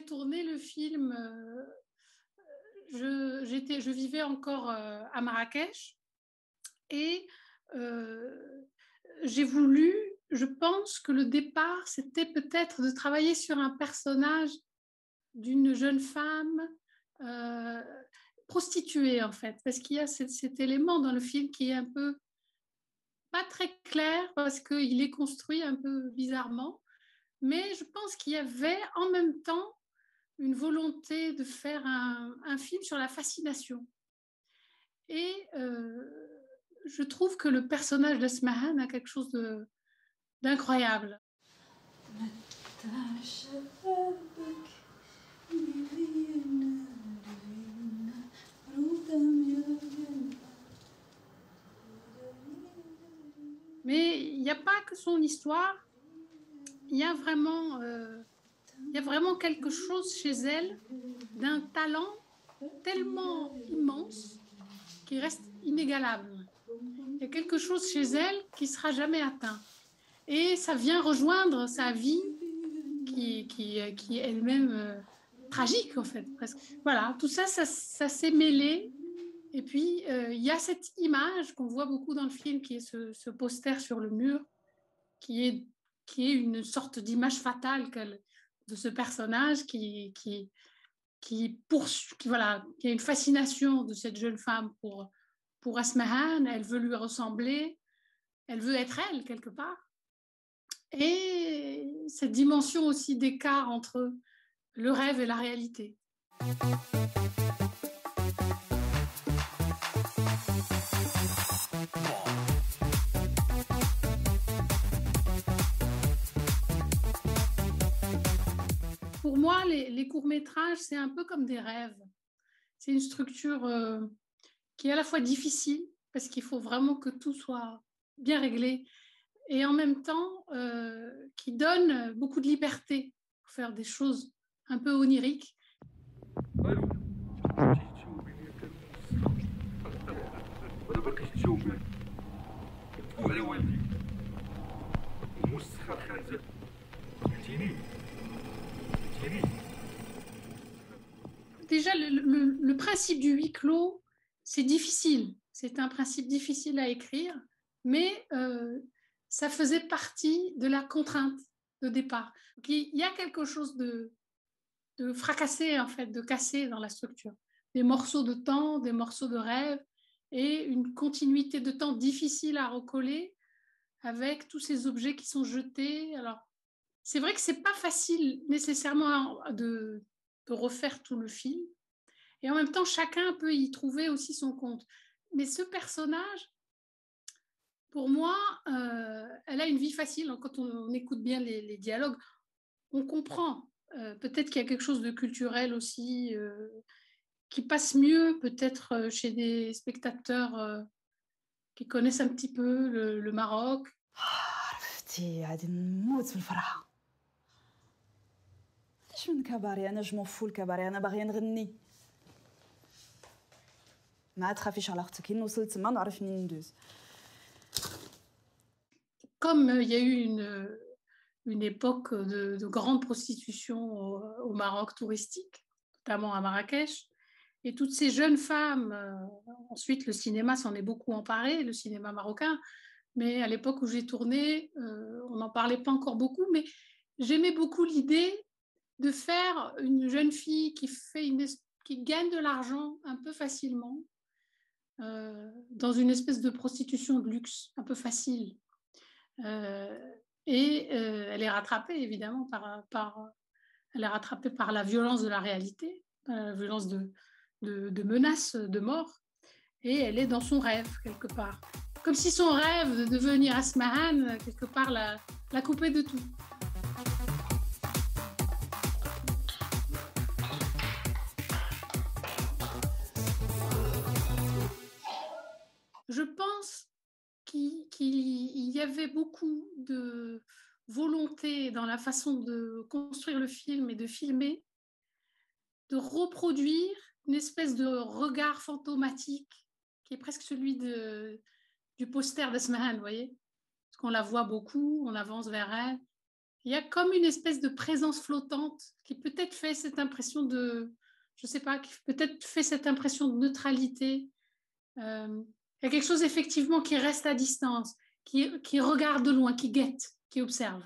j'ai tourné le film, je vivais encore à Marrakech et j'ai voulu, je pense que le départ, c'était peut-être de travailler sur un personnage d'une jeune femme prostituée, en fait, parce qu'il y a cet élément dans le film qui est un peu pas très clair, parce qu'il est construit un peu bizarrement, mais je pense qu'il y avait en même temps une volonté de faire un film sur la fascination. Et je trouve que le personnage d'Asmahan a quelque chose d'incroyable. Mais il n'y a pas que son histoire, il y a vraiment quelque chose chez elle d'un talent tellement immense qui reste inégalable. Il y a quelque chose chez elle qui ne sera jamais atteint. Et ça vient rejoindre sa vie qui est elle-même tragique, en fait, presque. Voilà, tout ça, ça s'est mêlé. Et puis, il y a cette image qu'on voit beaucoup dans le film, qui est ce poster sur le mur, qui est une sorte d'image fatale de ce personnage voilà, qui a une fascination de cette jeune femme pour Asmahan. Elle veut lui ressembler, elle veut être elle, quelque part. Et cette dimension aussi d'écart entre le rêve et la réalité. Pour moi, les courts-métrages, c'est un peu comme des rêves. C'est une structure qui est à la fois difficile, parce qu'il faut vraiment que tout soit bien réglé, et en même temps, qui donne beaucoup de liberté pour faire des choses un peu oniriques. Déjà, le principe du huis clos, c'est difficile, c'est un principe difficile à écrire, mais ça faisait partie de la contrainte de départ. Donc, il y a quelque chose de fracassé, en fait, de cassé dans la structure. Des morceaux de temps, des morceaux de rêve et une continuité de temps difficile à recoller avec tous ces objets qui sont jetés. Alors, c'est vrai que ce n'est pas facile nécessairement de refaire tout le film. Et en même temps, chacun peut y trouver aussi son compte. Mais ce personnage, pour moi, elle a une vie facile. Quand on écoute bien les dialogues, on comprend. Peut-être qu'il y a quelque chose de culturel aussi qui passe mieux, peut-être chez des spectateurs qui connaissent un petit peu le Maroc. Je m'en fous le cabaret, je ne veux rien. Comme il y a eu une époque de grande prostitution au Maroc touristique, notamment à Marrakech, et toutes ces jeunes femmes, ensuite le cinéma s'en est beaucoup emparé, le cinéma marocain, mais à l'époque où j'ai tourné, on n'en parlait pas encore beaucoup, mais j'aimais beaucoup l'idée de faire une jeune fille qui gagne de l'argent un peu facilement, dans une espèce de prostitution de luxe un peu facile. Elle est rattrapée, évidemment, par la violence de la réalité, la violence de menaces, de mort. Et elle est dans son rêve, quelque part. Comme si son rêve de devenir Asmahan, quelque part, la coupait de tout. Je pense qu'il y avait beaucoup de volonté dans la façon de construire le film et de filmer, de reproduire une espèce de regard fantomatique qui est presque celui du poster d'Asmahan, vous voyez, parce qu'on la voit beaucoup, on avance vers elle, il y a comme une espèce de présence flottante qui peut-être fait cette impression de, je ne sais pas, qui peut-être fait cette impression de neutralité. Il y a quelque chose effectivement qui reste à distance, qui regarde de loin, qui guette, qui observe.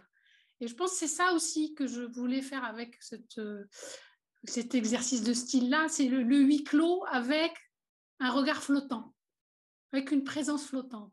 Et je pense que c'est ça aussi que je voulais faire avec cet exercice de style-là, c'est le huis clos avec un regard flottant, avec une présence flottante.